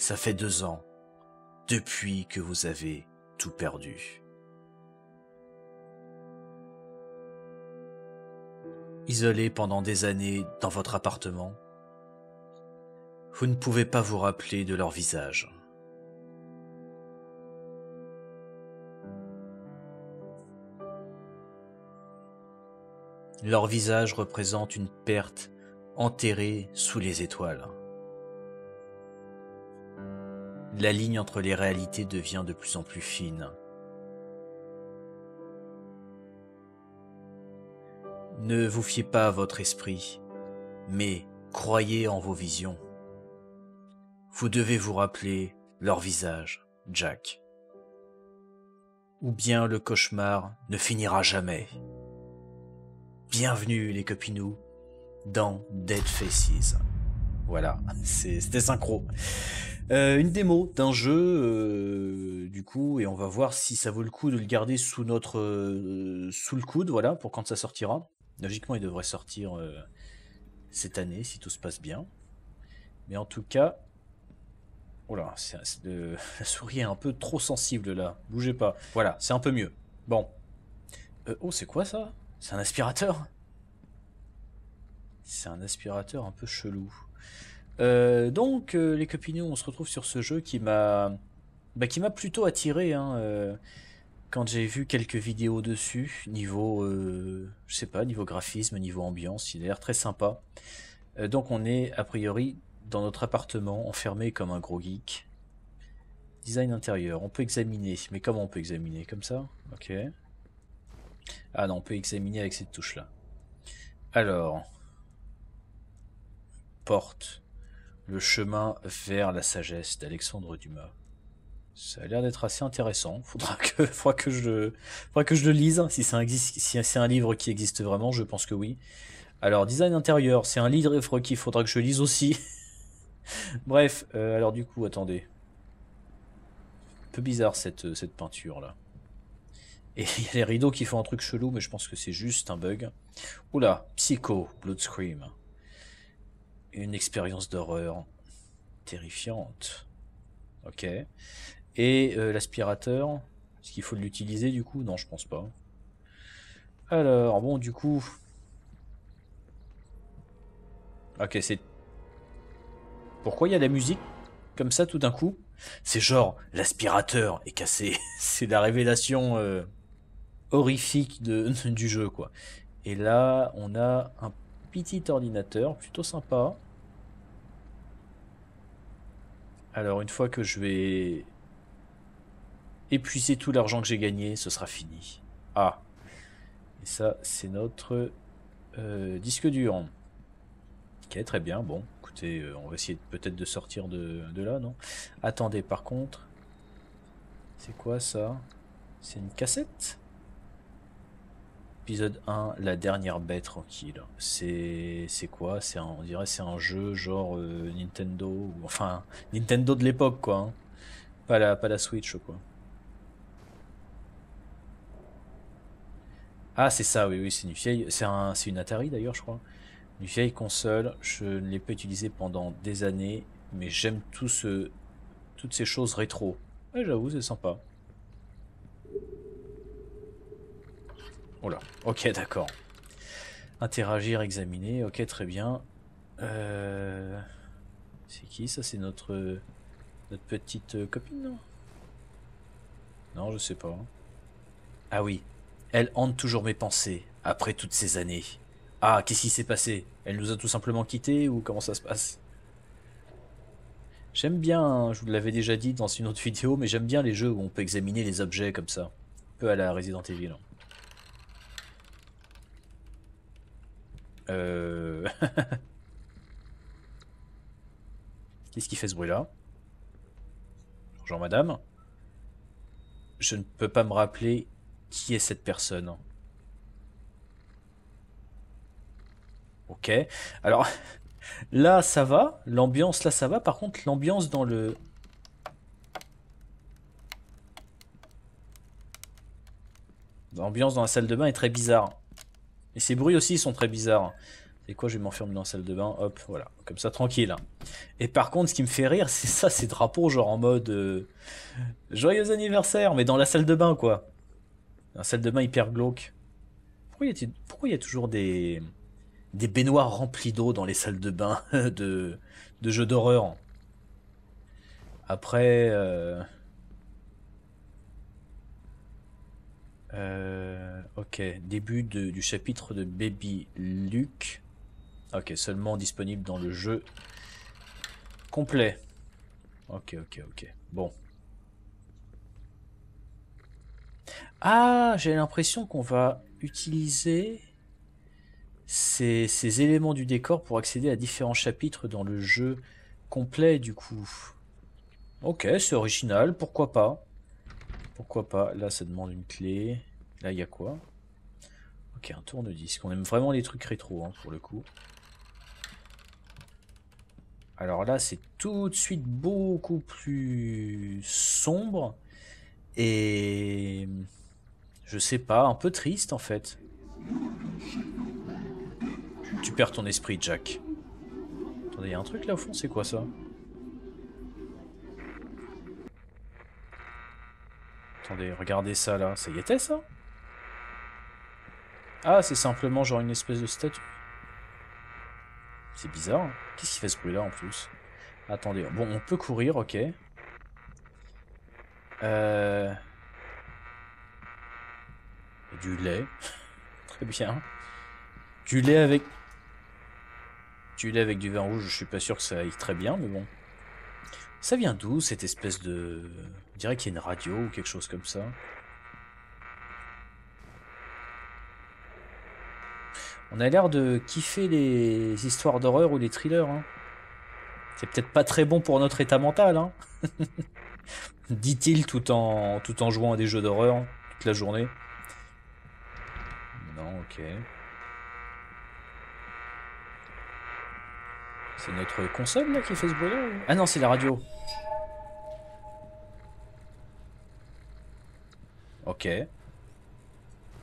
Ça fait 2 ans, depuis que vous avez tout perdu. Isolé pendant des années dans votre appartement, vous ne pouvez pas vous rappeler de leur visage. Leur visage représente une perte enterrée sous les étoiles. La ligne entre les réalités devient de plus en plus fine. Ne vous fiez pas à votre esprit, mais croyez en vos visions. Vous devez vous rappeler leur visage, Jack. Ou bien le cauchemar ne finira jamais. Bienvenue les copinous dans Dead Faces. Voilà, c'était synchro. Une démo d'un jeu, du coup, et on va voir si ça vaut le coup de le garder sous notre sous le coude, voilà, pour quand ça sortira. Logiquement, il devrait sortir cette année, si tout se passe bien. Mais en tout cas... Oh là, la souris est un peu trop sensible là, bougez pas. Voilà, c'est un peu mieux. Bon. Oh, c'est quoi ça ? C'est un aspirateur? C'est un aspirateur un peu chelou. Donc, les copinous, on se retrouve sur ce jeu qui m'a plutôt attiré hein, quand j'ai vu quelques vidéos dessus, niveau, je sais pas, niveau graphisme, niveau ambiance, il a l'air très sympa. Donc on est a priori dans notre appartement, enfermé comme un gros geek. Design intérieur, on peut examiner, mais comment on peut examiner? Comme ça? Ok. Ah non, on peut examiner avec cette touche là. Alors, porte, le chemin vers la sagesse d'Alexandre Dumas. Ça a l'air d'être assez intéressant. Faudra que je le lise. Si c'est un livre qui existe vraiment, je pense que oui. Alors, design intérieur, c'est un livre qu'il faudra que je lise aussi. Bref, alors du coup, attendez. Un peu bizarre cette peinture là. Et il y a les rideaux qui font un truc chelou, mais je pense que c'est juste un bug. Oula, Psycho, Blood Scream. Une expérience d'horreur terrifiante. Ok. Et l'aspirateur, est-ce qu'il faut l'utiliser du coup? Non, je pense pas. Alors, bon, du coup... Ok, c'est... Pourquoi il y a la musique comme ça tout d'un coup? C'est genre, l'aspirateur est cassé. C'est la révélation... horrifique du jeu quoi. Et là on a un petit ordinateur plutôt sympa. Alors une fois que je vais épuiser tout l'argent que j'ai gagné, ce sera fini. Ah, et ça c'est notre disque dur. Ok, très bien. Bon écoutez, on va essayer peut-être de sortir de là. Non, attendez, par contre c'est quoi ça? C'est une cassette. Épisode 1, la dernière baie tranquille. C'est quoi? On dirait c'est un jeu genre Nintendo, ou, enfin Nintendo de l'époque quoi. Hein. Pas la Switch quoi. Ah c'est ça, oui, c'est une vieille, c'est une Atari d'ailleurs je crois. Une vieille console, je ne l'ai pas utilisée pendant des années, mais j'aime toutes ces choses rétro. Ouais, j'avoue c'est sympa. Oh là, ok d'accord. Interagir, examiner, ok très bien. C'est qui ça? C'est notre petite copine non? Non, je sais pas. Ah oui, elle hante toujours mes pensées après toutes ces années. Ah, qu'est-ce qui s'est passé? Elle nous a tout simplement quittés ou comment ça se passe? J'aime bien, hein, je vous l'avais déjà dit dans une autre vidéo, mais j'aime bien les jeux où on peut examiner les objets comme ça. Un peu à la Resident Evil. Qu'est-ce qui fait ce bruit là? Bonjour madame. Je ne peux pas me rappeler qui est cette personne. Ok. Alors là ça va. L'ambiance là ça va. Par contre l'ambiance dans le... L'ambiance dans la salle de bain est très bizarre. Et ces bruits aussi sont très bizarres. Et quoi, je vais m'enfermer dans la salle de bain, hop, voilà, comme ça tranquille. Et par contre, ce qui me fait rire, c'est ça, ces drapeaux genre en mode joyeux anniversaire, mais dans la salle de bain quoi. Dans la salle de bain hyper glauque. Pourquoi il y a toujours des baignoires remplies d'eau dans les salles de bain de jeux d'horreur? Après... ok, début du chapitre de Baby Luke. Ok, seulement disponible dans le jeu complet. Ok, ok, ok. Bon. Ah, j'ai l'impression qu'on va utiliser ces éléments du décor pour accéder à différents chapitres dans le jeu complet, du coup. Ok, c'est original, pourquoi pas? Pourquoi pas? Là, ça demande une clé. Là, il y a quoi? Ok, un tourne-disque. On aime vraiment les trucs rétro, hein, pour le coup. Alors là, c'est tout de suite beaucoup plus sombre. Et... je sais pas, un peu triste, en fait. Tu perds ton esprit, Jack. Attendez, il y a un truc là au fond, c'est quoi ça? Attendez, regardez ça là, ça y était ça? Ah, c'est simplement genre une espèce de statue. C'est bizarre, hein? Qu'est-ce qui fait ce bruit là en plus? Attendez, bon on peut courir, ok. Du lait. Très bien. Du lait avec du vin rouge, je suis pas sûr que ça aille très bien, mais bon. Ça vient d'où cette espèce de... on dirait qu'il y a une radio ou quelque chose comme ça. On a l'air de kiffer les histoires d'horreur ou les thrillers. Hein. C'est peut-être pas très bon pour notre état mental. Hein. Dit-il tout en jouant à des jeux d'horreur hein, toute la journée. Non, ok. C'est notre console là qui fait ce bruit là, ou... ah non, c'est la radio. Ok.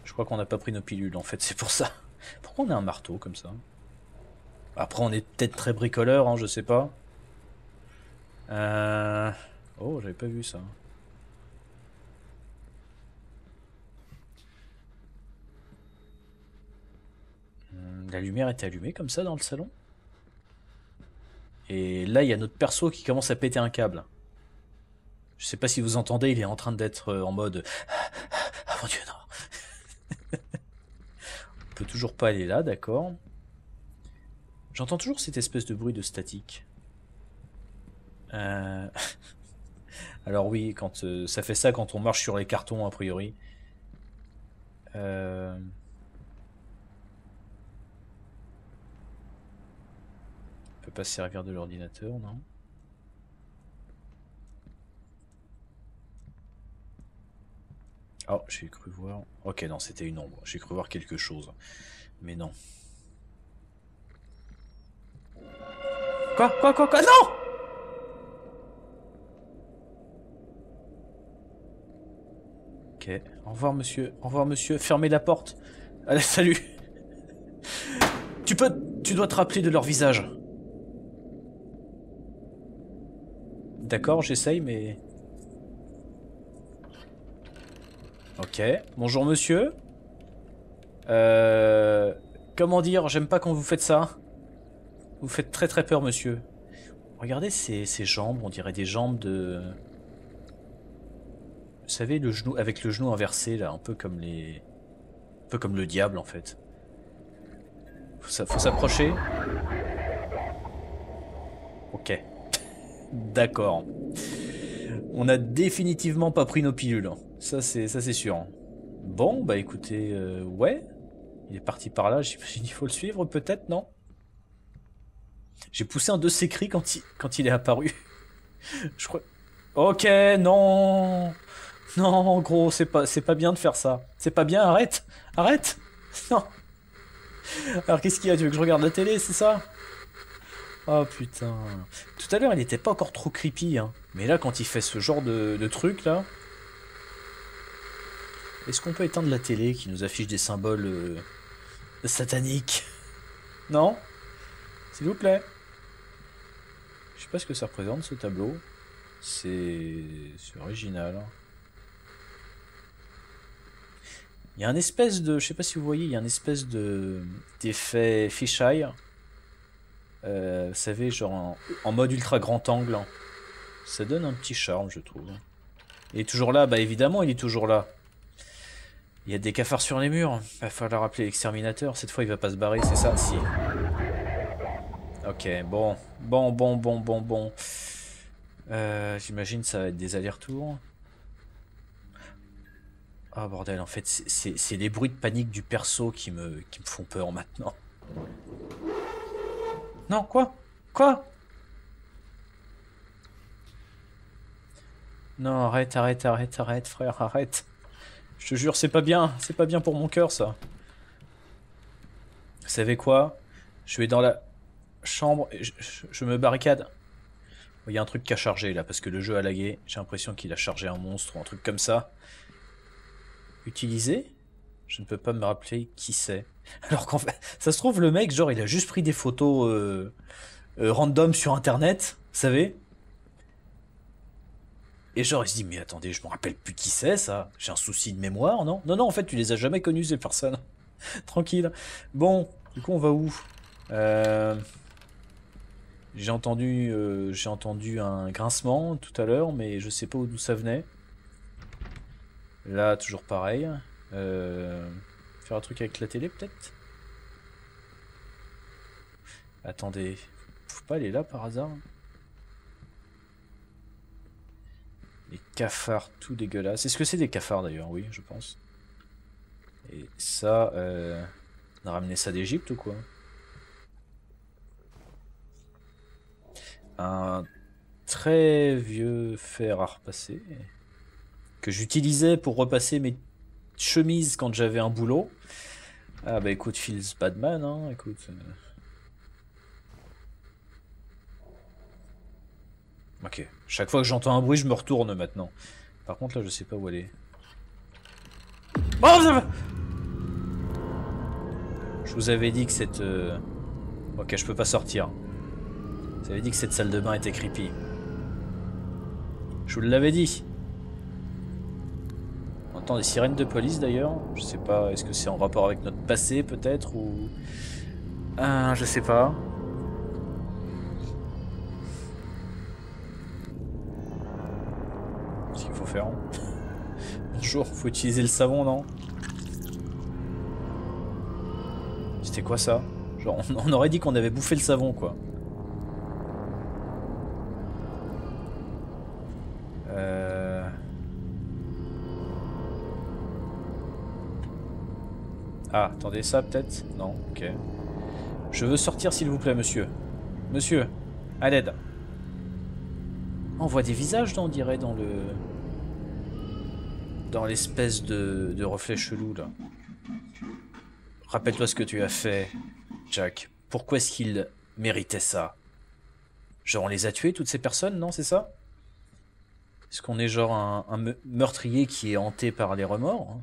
Je crois qu'on n'a pas pris nos pilules en fait, c'est pour ça. Pourquoi on a un marteau comme ça? Après on est peut-être très bricoleur, hein, je sais pas. Oh, j'avais pas vu ça. La lumière était allumée comme ça dans le salon? Et là, il y a notre perso qui commence à péter un câble. Je sais pas si vous entendez, il est en train d'être en mode... ah mon dieu, non. On peut toujours pas aller là, d'accord. J'entends toujours cette espèce de bruit de statique. Alors oui, quand ça fait ça quand on marche sur les cartons, a priori. On peut pas se servir de l'ordinateur, non? Oh, j'ai cru voir... ok, non, c'était une ombre. J'ai cru voir quelque chose. Mais non. Quoi? Non! Ok. Au revoir, monsieur. Au revoir, monsieur. Fermez la porte. Allez, salut. Tu dois te rappeler de leur visage. D'accord, j'essaye, mais... ok. Bonjour, monsieur. Comment dire? J'aime pas quand vous faites ça. Vous faites très très peur, monsieur. Regardez ces jambes. On dirait des jambes de... vous savez, le genou avec le genou inversé, là. Un peu comme les... un peu comme le diable, en fait. Faut s'approcher. Ok. D'accord. On n'a définitivement pas pris nos pilules. Ça c'est sûr. Bon, bah écoutez, ouais. Il est parti par là, j'imagine qu'il faut le suivre peut-être, non? J'ai poussé un de ces cris quand il est apparu. Je crois... ok, non! Non, gros, c'est pas bien de faire ça. C'est pas bien, arrête! Non! Alors qu'est-ce qu'il y a? Tu veux que je regarde la télé, c'est ça? Oh putain. Tout à l'heure, il n'était pas encore trop creepy, hein. Mais là, quand il fait ce genre de truc, là... est-ce qu'on peut éteindre la télé qui nous affiche des symboles sataniques? Non? S'il vous plaît. Je sais pas ce que ça représente ce tableau. C'est original. Il y a un espèce de... Je sais pas si vous voyez, il y a un espèce de... d'effet fisheye. Vous savez, genre en mode ultra grand angle. Ça donne un petit charme, je trouve. Il est toujours là, bah évidemment il est toujours là. Il y a des cafards sur les murs. Il va falloir appeler l'exterminateur. Cette fois il va pas se barrer, c'est ça? Si. Ok, bon. Bon. J'imagine ça va être des allers-retours. Ah bordel, en fait c'est les bruits de panique du perso qui me font peur maintenant. Non, quoi? Non, arrête frère, arrête. Je te jure, c'est pas bien pour mon cœur ça. Vous savez quoi? Je vais dans la chambre et je me barricade. Il y a un truc qui a chargé là, parce que le jeu a lagué. J'ai l'impression qu'il a chargé un monstre ou un truc comme ça. Utilisé? Je ne peux pas me rappeler qui c'est. Alors qu'en fait, ça se trouve le mec, genre il a juste pris des photos random sur internet, vous savez? Et genre il se dit, mais attendez, je me rappelle plus qui c'est ça. J'ai un souci de mémoire, non? Non, en fait tu les as jamais connus ces personnes. Tranquille. Bon, du coup on va où? J'ai entendu un grincement tout à l'heure, mais je sais pas d'où ça venait. Là toujours pareil. Faire un truc avec la télé peut-être? Attendez, faut pas aller là par hasard? Les cafards tout dégueulasses. Est-ce que c'est des cafards d'ailleurs? Oui, je pense. Et ça, on a ramené ça d'Égypte ou quoi? Un très vieux fer à repasser que j'utilisais pour repasser mes chemises quand j'avais un boulot. Ah bah écoute, feels bad man, hein, écoute. Ok, chaque fois que j'entends un bruit, je me retourne maintenant. Par contre, là, je sais pas où aller. Oh, je vous avais dit que cette... Ok, je peux pas sortir. Vous avez dit que cette salle de bain était creepy. Je vous l'avais dit. On entend des sirènes de police d'ailleurs. Je sais pas, est-ce que c'est en rapport avec notre passé peut-être ou... je sais pas. Qu'est-ce qu'il faut faire? Bonjour, faut utiliser le savon, non? C'était quoi ça? Genre on aurait dit qu'on avait bouffé le savon quoi. Ah, attendez, ça peut-être? Non, ok. Je veux sortir s'il vous plaît, monsieur. Monsieur, à l'aide. On voit des visages, on dirait, dans le... dans l'espèce de reflet chelou, là. Rappelle-toi ce que tu as fait, Jack. Pourquoi est-ce qu'il méritait ça? Genre, on les a tués, toutes ces personnes, non? C'est ça? Est-ce qu'on est genre un meurtrier qui est hanté par les remords?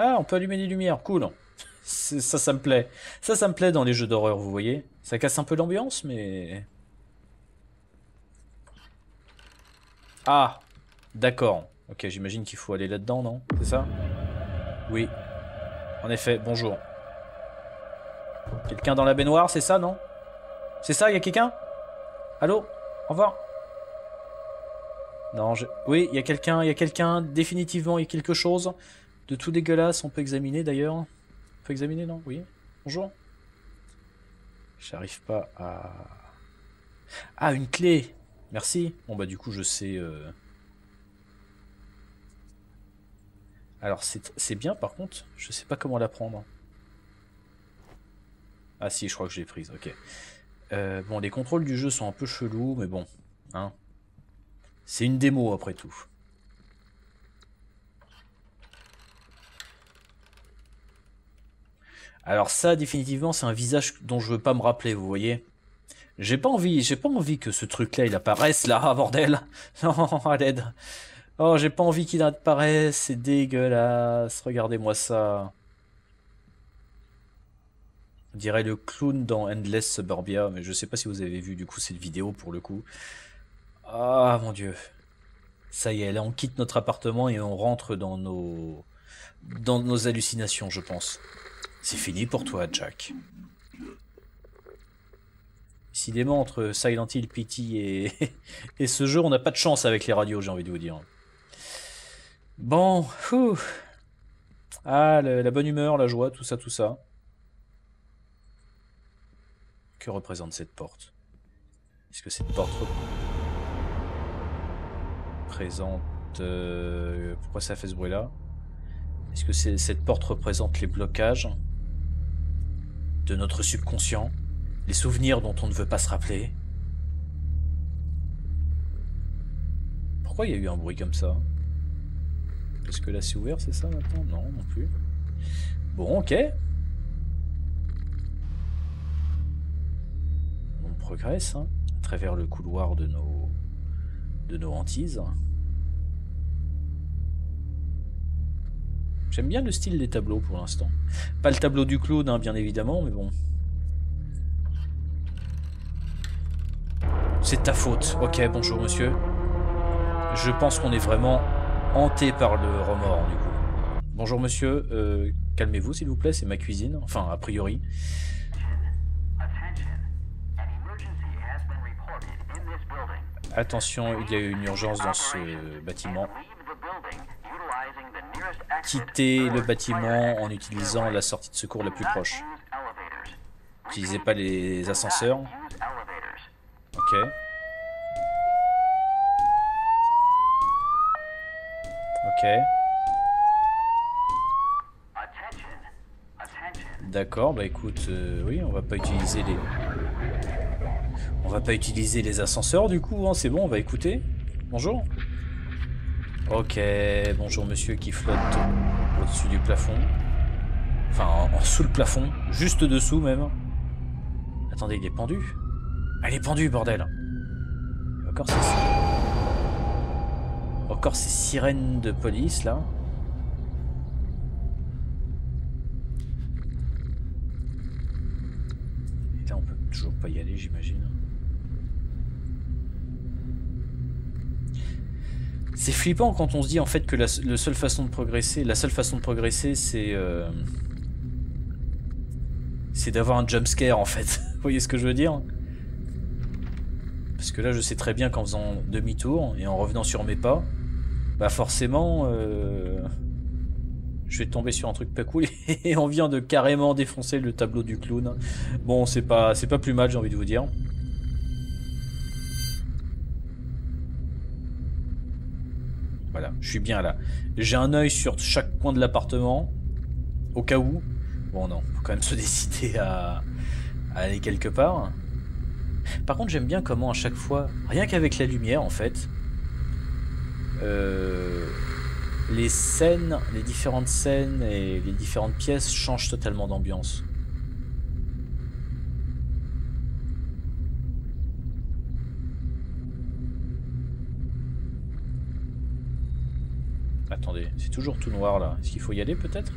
Ah, on peut allumer les lumières, cool. Ça me plaît. Ça me plaît dans les jeux d'horreur, vous voyez. Ça casse un peu l'ambiance, mais... Ah, d'accord. Ok, j'imagine qu'il faut aller là-dedans, non? C'est ça? Oui. En effet, bonjour. Quelqu'un dans la baignoire, c'est ça, non? C'est ça, il y a quelqu'un? Allô? Au revoir. Non, je... Oui, il y a quelqu'un, définitivement, il y a quelque chose de tout dégueulasse. On peut examiner d'ailleurs. On peut examiner, non? Oui. Bonjour. J'arrive pas à... Ah, une clé. Merci. Bon bah du coup je sais... Alors c'est bien par contre, je sais pas comment la prendre. Ah si, je crois que je l'ai prise, ok. Bon, les contrôles du jeu sont un peu chelous, mais bon, hein. C'est une démo après tout. Alors ça, définitivement, c'est un visage dont je veux pas me rappeler, vous voyez. J'ai pas envie que ce truc-là, il apparaisse là, bordel. Non, à l'aide. Oh, j'ai pas envie qu'il apparaisse, c'est dégueulasse. Regardez-moi ça. On dirait le clown dans Endless Suburbia, mais je sais pas si vous avez vu du coup cette vidéo pour le coup. Ah mon dieu. Ça y est, là on quitte notre appartement et on rentre dans nos hallucinations, je pense. C'est fini pour toi, Jack. Décidément, entre Silent Hill, Pity et ce jeu, on n'a pas de chance avec les radios, j'ai envie de vous dire. Bon, ouf. Ah, la bonne humeur, la joie, tout ça, tout ça. Que représente cette porte? Est-ce que cette porte représente... Pourquoi ça fait ce bruit-là? Est-ce que cette porte représente les blocages de notre subconscient? Les souvenirs dont on ne veut pas se rappeler? Pourquoi il y a eu un bruit comme ça? Est-ce que là c'est ouvert, c'est ça maintenant? Non, non plus. Bon, ok. On progresse, hein, à travers le couloir de nos hantises. J'aime bien le style des tableaux pour l'instant. Pas le tableau du clown, hein, bien évidemment, mais bon. C'est ta faute. Ok, bonjour monsieur. Je pense qu'on est vraiment hanté par le remords du coup. Bonjour monsieur, calmez-vous s'il vous plaît, c'est ma cuisine. Enfin, a priori. Attention, il y a une urgence dans ce bâtiment. Quittez le bâtiment en utilisant la sortie de secours la plus proche. N'utilisez pas les ascenseurs. Ok. Ok. D'accord, bah écoute, oui, on va pas utiliser les... On va pas utiliser les ascenseurs du coup, hein, c'est bon, on va écouter. Bonjour. Ok, bonjour monsieur qui flotte au-dessus du plafond. Enfin, en dessous le plafond, juste dessous même. Attendez, il est pendu. Elle est pendue, bordel. Et encore ces sirènes. Encore ces sirènes de police, là. Et là, on peut toujours pas y aller, j'imagine. C'est flippant quand on se dit en fait que la seule façon de progresser, c'est d'avoir un jumpscare en fait. Vous voyez ce que je veux dire? Parce que là, je sais très bien qu'en faisant demi-tour et en revenant sur mes pas, bah forcément, je vais tomber sur un truc pas cool et on vient de carrément défoncer le tableau du clown. Bon, c'est pas plus mal, j'ai envie de vous dire. Voilà, je suis bien là. J'ai un œil sur chaque coin de l'appartement, au cas où. Bon, non, faut quand même se décider à aller quelque part. Par contre, j'aime bien comment à chaque fois, rien qu'avec la lumière en fait, les scènes, les différentes scènes et les différentes pièces changent totalement d'ambiance. Attendez, c'est toujours tout noir là. Est-ce qu'il faut y aller peut-être ?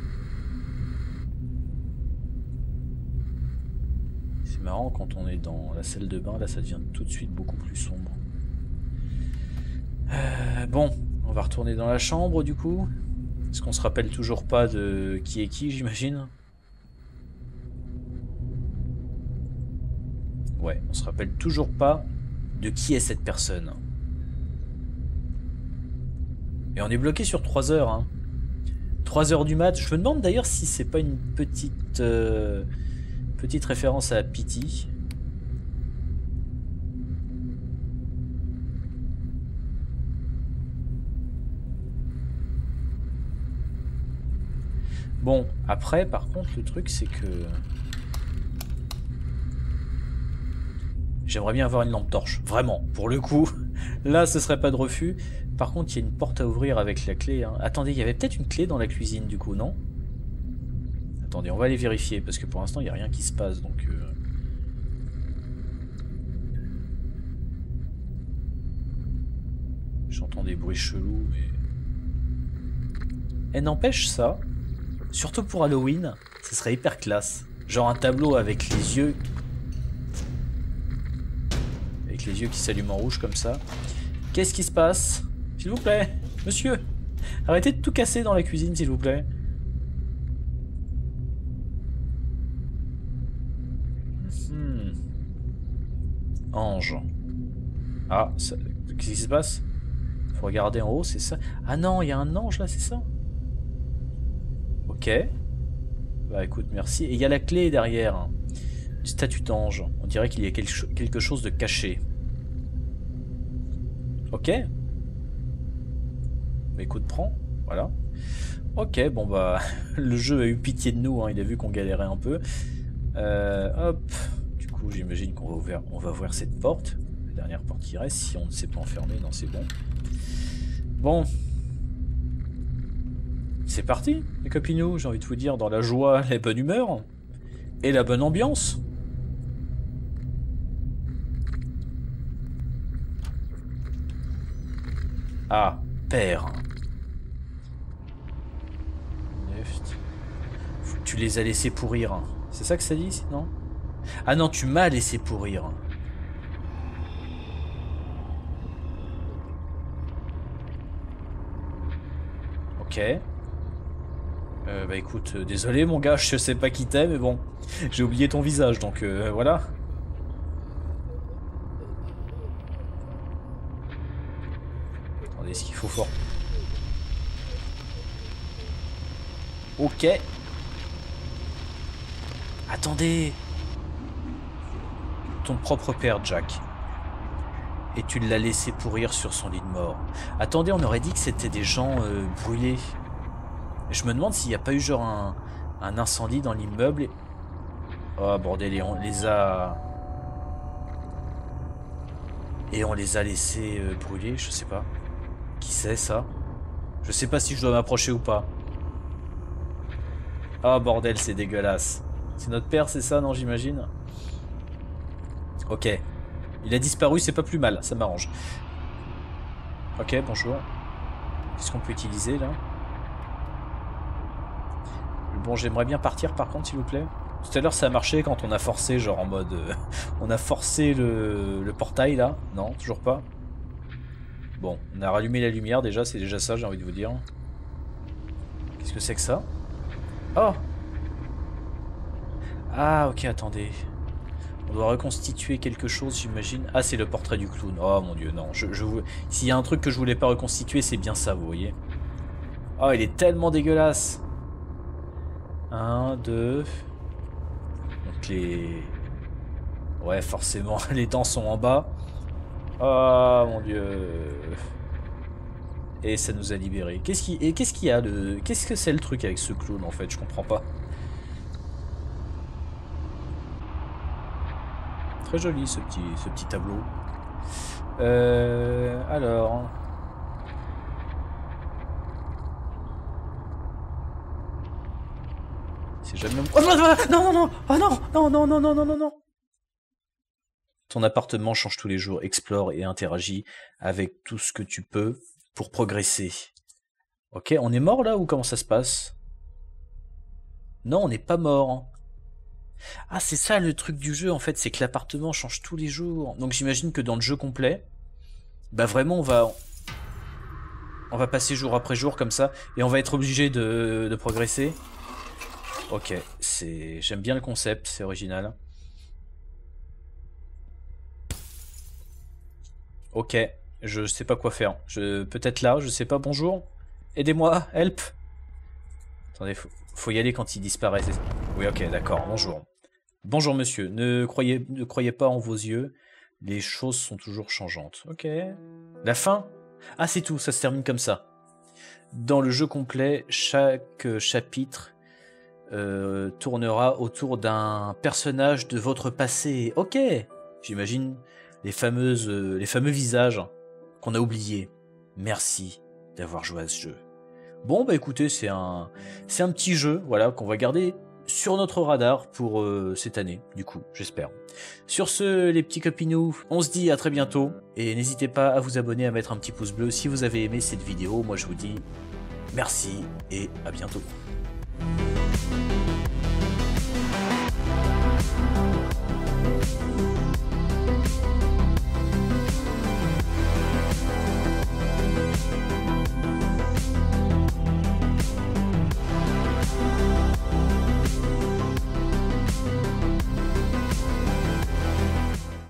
C'est marrant, quand on est dans la salle de bain, là ça devient tout de suite beaucoup plus sombre. Bon, on va retourner dans la chambre du coup. Est-ce qu'on se rappelle toujours pas de qui est qui, j'imagine? Ouais, on se rappelle toujours pas de qui est cette personne. Et on est bloqué sur 3 heures. Hein. 3 heures du mat. Je me demande d'ailleurs si c'est pas une petite... Petite référence à Pity. Bon, après, par contre, le truc, c'est que... J'aimerais bien avoir une lampe torche. Vraiment, pour le coup. Là, ce serait pas de refus. Par contre, il y a une porte à ouvrir avec la clé. Hein. Attendez, il y avait peut-être une clé dans la cuisine, du coup, non ? Attendez, on va aller vérifier, parce que pour l'instant, il n'y a rien qui se passe, donc... J'entends des bruits chelous, mais... Et n'empêche ça, surtout pour Halloween, ce serait hyper classe. Genre un tableau avec les yeux. Avec les yeux qui s'allument en rouge comme ça. Qu'est-ce qui se passe? S'il vous plaît, monsieur, arrêtez de tout casser dans la cuisine, s'il vous plaît. Ange. Ah, qu'est-ce qui se passe? Faut regarder en haut, c'est ça. Ah non, il y a un ange là, c'est ça? Ok. Bah écoute, merci. Et il y a la clé derrière, hein, du statut d'ange. On dirait qu'il y a quelque chose de caché. Ok. Bah écoute, prends. Voilà. Ok, bon bah, le jeu a eu pitié de nous, hein, il a vu qu'on galérait un peu. Hop. J'imagine qu'on va ouvrir cette porte, la dernière porte qui reste, si on ne s'est pas enfermé. Non, c'est bon. Bon, c'est parti les copinous, j'ai envie de vous dire, dans la joie, la bonne humeur et la bonne ambiance. Ah, père. Tu les as laissés pourrir, c'est ça que ça dit, non? Ah non, tu m'as laissé pourrir. Ok. Bah écoute, désolé mon gars, je sais pas qui t'es, mais bon, j'ai oublié ton visage, donc voilà. Attendez, ce qu'il faut fort. Ok. Attendez. Ton propre père, Jack. Et tu l'as laissé pourrir sur son lit de mort. Attendez, on aurait dit que c'était des gens brûlés. Et je me demande s'il n'y a pas eu genre un incendie dans l'immeuble. Et... oh bordel, on les a... et on les a laissés brûler, je sais pas. Qui c'est ça? Je sais pas si je dois m'approcher ou pas. Ah bordel, c'est dégueulasse. C'est notre père, c'est ça, non, j'imagine? Ok, il a disparu, c'est pas plus mal, ça m'arrange. Ok, bonjour. Qu'est-ce qu'on peut utiliser là? Bon, j'aimerais bien partir par contre, s'il vous plaît. Tout à l'heure ça a marché quand on a forcé, genre en mode... on a forcé le portail là. Non, toujours pas. Bon, on a rallumé la lumière déjà, c'est déjà ça, j'ai envie de vous dire. Qu'est-ce que c'est que ça? Oh! Ah ok, attendez... on doit reconstituer quelque chose, j'imagine. Ah, c'est le portrait du clown. Oh mon dieu, non. S'il y a un truc que je voulais pas reconstituer, c'est bien ça, vous voyez. Oh, il est tellement dégueulasse. 1, 2. Donc les... ouais, forcément, les dents sont en bas. Oh mon dieu. Et ça nous a libérés. Qu'est-ce qu'il y a le... qu'est-ce que c'est le truc avec ce clown en fait? Je comprends pas. Très joli ce petit tableau. Alors... c'est jamais... oh non, non, non, oh non, non, non, non, non, non, non, non. Ton appartement change tous les jours. Explore et interagis avec tout ce que tu peux pour progresser. Ok, on est mort là ou comment ça se passe? Non, on n'est pas mort. Ah, c'est ça le truc du jeu en fait, c'est que l'appartement change tous les jours. Donc j'imagine que dans le jeu complet, bah vraiment on va passer jour après jour comme ça et on va être obligé de progresser. Ok, j'aime bien le concept, c'est original. Ok, je sais pas quoi faire. Peut-être là, je sais pas, bonjour. Aidez-moi, help. Attendez, faut y aller quand il disparaît. Oui, ok, d'accord, bonjour. Bonjour monsieur, ne croyez pas en vos yeux, les choses sont toujours changeantes. Ok. La fin? Ah c'est tout, ça se termine comme ça. Dans le jeu complet, chaque chapitre tournera autour d'un personnage de votre passé. Ok. J'imagine les fameux visages qu'on a oubliés. Merci d'avoir joué à ce jeu. Bon bah écoutez, c'est un petit jeu, voilà, qu'on va garder sur notre radar pour cette année, du coup, j'espère. Sur ce, les petits copinous, on se dit à très bientôt, et n'hésitez pas à vous abonner, à mettre un petit pouce bleu si vous avez aimé cette vidéo. Moi je vous dis merci, et à bientôt.